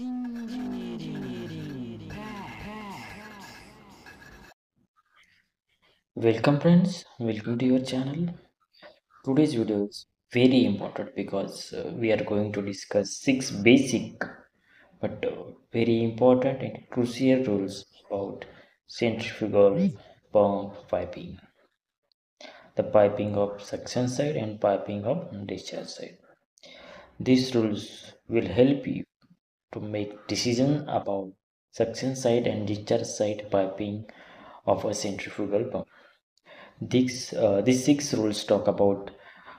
Engineering Facts. Welcome friends, welcome to your channel. Today's video is very important because we are going to discuss 6 basic but very important and crucial rules about centrifugal pump piping. The piping of suction side and piping of discharge side. These rules will help you to make decision about suction side and discharge side piping of a centrifugal pump. These 6 rules talk about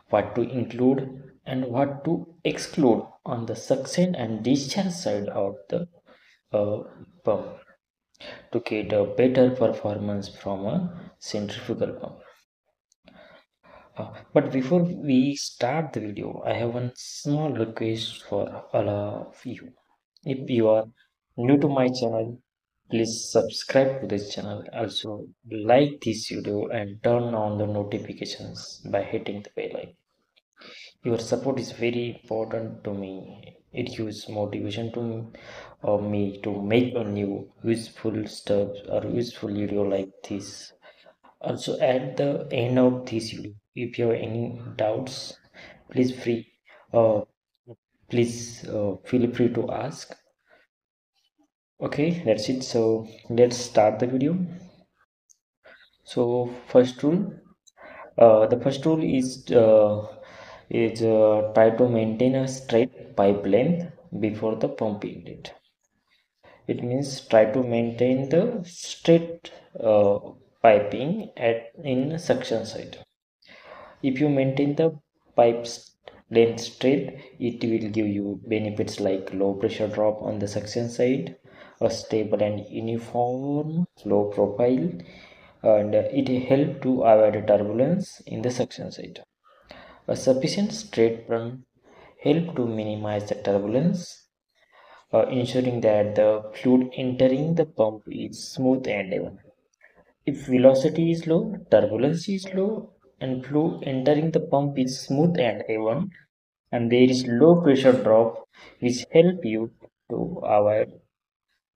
what to include and what to exclude on the suction and discharge side of the pump to get a better performance from a centrifugal pump. But before we start the video, I have one small request for all of you. If you are new to my channel, please subscribe to this channel. Also like this video and turn on the notifications by hitting the bell icon. Your support is very important to me. It gives motivation to me to make a new useful stuff or useful video like this. Also, at the end of this video, if you have any doubts, feel free to ask. Okay, that's it. So let's start the video. So first rule, the first rule is try to maintain a straight pipe length before the pump inlet. It means try to maintain the straight piping in suction side. If you maintain the pipe's length straight, it will give you benefits like low pressure drop on the suction side, a stable and uniform flow profile, and it helps to avoid turbulence in the suction side. A sufficient straight run helps to minimize the turbulence, ensuring that the fluid entering the pump is smooth and even. If velocity is low, turbulence is low, and flow entering the pump is smooth and even, and there is low pressure drop, which help you to avoid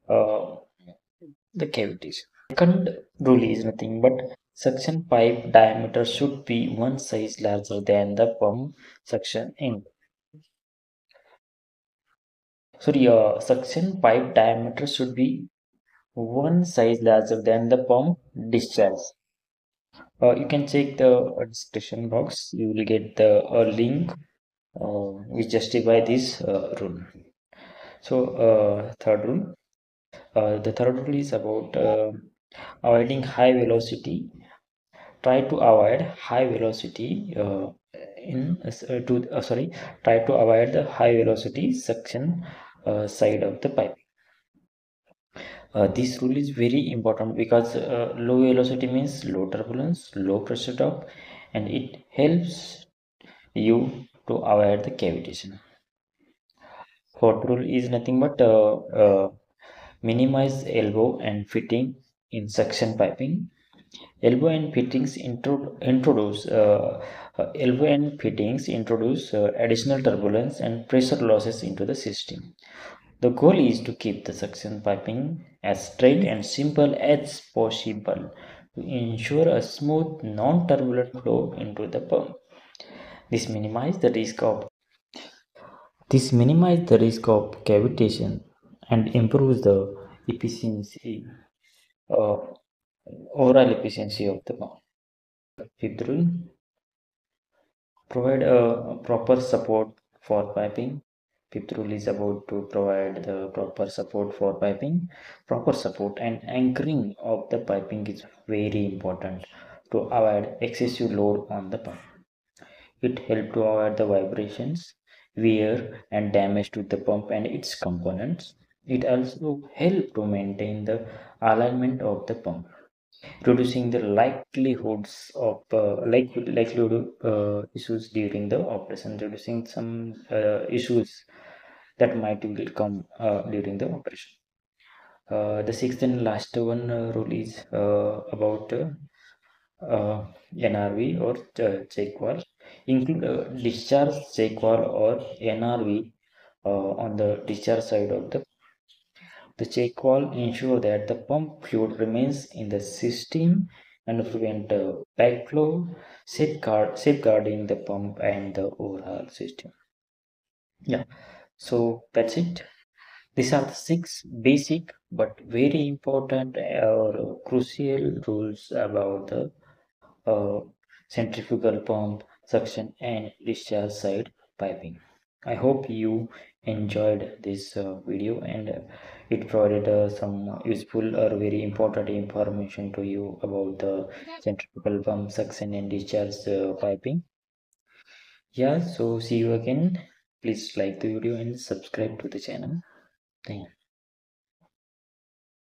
the cavities. Second rule is nothing but suction pipe diameter should be one size larger than the pump suction end. Suction pipe diameter should be one size larger than the pump discharge. You can check the description box. You will get the link which justify this rule. So third rule, the third rule is about avoiding high velocity. Try to avoid high velocity try to avoid the high velocity suction side of the pipe. This rule is very important because low velocity means low turbulence, low pressure drop, and it helps you to avoid the cavitation. Fourth rule is nothing but minimize elbow and fitting in suction piping. Elbow and fittings introduce additional turbulence and pressure losses into the system. The goal is to keep the suction piping as straight and simple as possible to ensure a smooth, non-turbulent flow into the pump. This minimizes the risk of cavitation and improves the efficiency, overall efficiency of the pump. Fifth rule: provide a proper support for piping. Fifth rule is about to provide the proper support for piping. Proper support and anchoring of the piping is very important to avoid excessive load on the pump. It helps to avoid the vibrations, wear and damage to the pump and its components. It also helps to maintain the alignment of the pump, reducing the likelihoods of issues during the operation, reducing some issues that might will come during the operation. The sixth and last one rule is about NRV or check valve. Include discharge check valve or NRV on the discharge side of the The check valve ensures that the pump fluid remains in the system and prevent backflow, safeguarding the pump and the overall system. Yeah, so that's it. These are the 6 basic but very important or crucial rules about the centrifugal pump, suction and discharge side piping. I hope you enjoyed this video and it provided some useful or very important information to you about the centrifugal pump, suction and discharge piping. Yeah, so see you again. Please like the video and subscribe to the channel. Thank you.